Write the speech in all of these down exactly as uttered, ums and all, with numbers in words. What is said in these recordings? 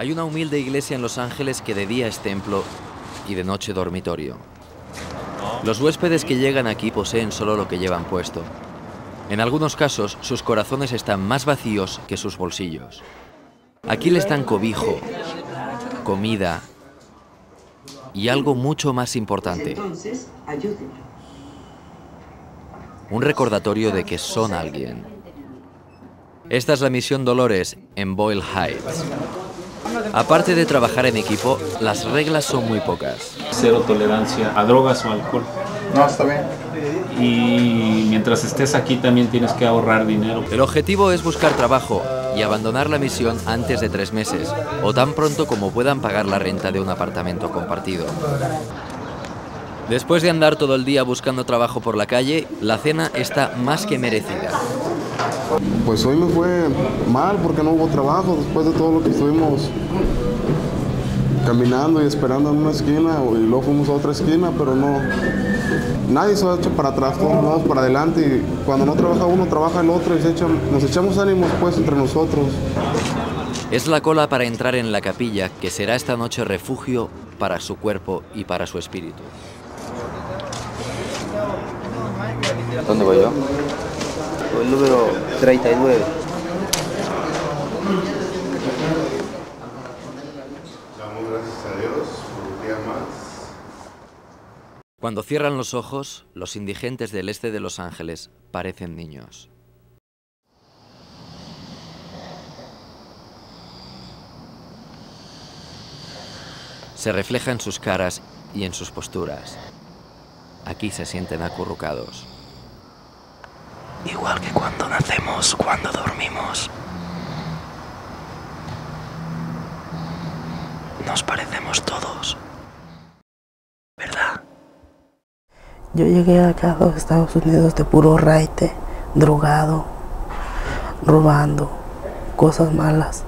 Hay una humilde iglesia en Los Ángeles que de día es templo y de noche dormitorio. Los huéspedes que llegan aquí poseen solo lo que llevan puesto. En algunos casos, sus corazones están más vacíos que sus bolsillos. Aquí les dan cobijo, comida y algo mucho más importante. Un recordatorio de que son alguien. Esta es la misión Dolores en Boyle Heights. Aparte de trabajar en equipo, las reglas son muy pocas. Cero tolerancia a drogas o alcohol. No, está bien. Y mientras estés aquí también tienes que ahorrar dinero. El objetivo es buscar trabajo y abandonar la misión antes de tres meses, o tan pronto como puedan pagar la renta de un apartamento compartido. Después de andar todo el día buscando trabajo por la calle, la cena está más que merecida. Pues hoy me fue mal porque no hubo trabajo después de todo lo que estuvimos caminando y esperando en una esquina, y luego fuimos a otra esquina, pero no. Nadie se ha hecho para atrás, todos vamos para adelante, y cuando no trabaja uno, trabaja el otro, y se echa, nos echamos ánimos pues entre nosotros. Es la cola para entrar en la capilla, que será esta noche refugio para su cuerpo y para su espíritu. ¿Dónde voy yo? El número treinta y nueve. Damos gracias a Dios por un día más. Cuando cierran los ojos, los indigentes del este de Los Ángeles parecen niños. Se refleja en sus caras y en sus posturas. Aquí se sienten acurrucados. Igual que cuando nacemos, cuando dormimos. Nos parecemos todos. ¿Verdad? Yo llegué acá a los Estados Unidos de puro raite, drogado, robando, cosas malas,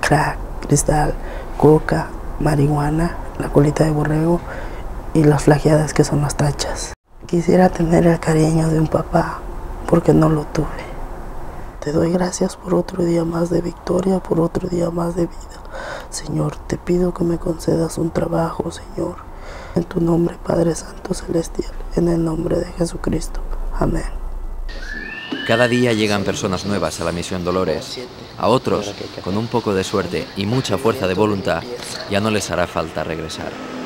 crack, cristal, coca, marihuana, la colita de borrego y las flageadas que son las tachas. Quisiera tener el cariño de un papá, porque no lo tuve. Te doy gracias por otro día más de victoria, por otro día más de vida. Señor, te pido que me concedas un trabajo, Señor. En tu nombre, Padre Santo Celestial, en el nombre de Jesucristo. Amén. Cada día llegan personas nuevas a la misión Dolores. A otros, con un poco de suerte y mucha fuerza de voluntad, ya no les hará falta regresar.